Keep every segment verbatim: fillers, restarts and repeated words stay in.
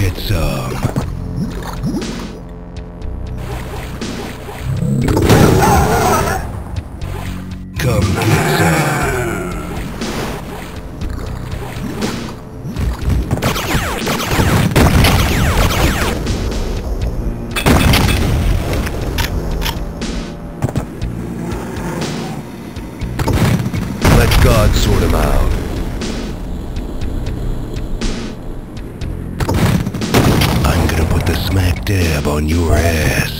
get some. On your ass.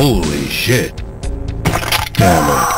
Holy shit. Damn it.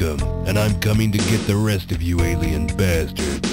welcome, and I'm coming to get the rest of you alien bastards.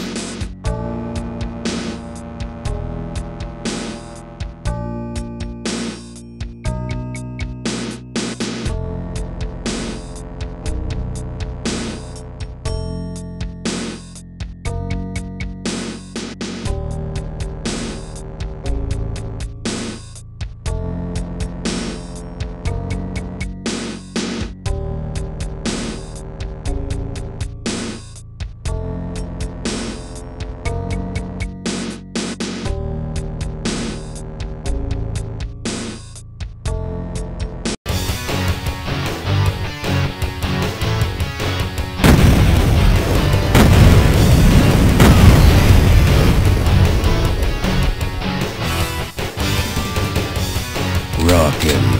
Rockin'.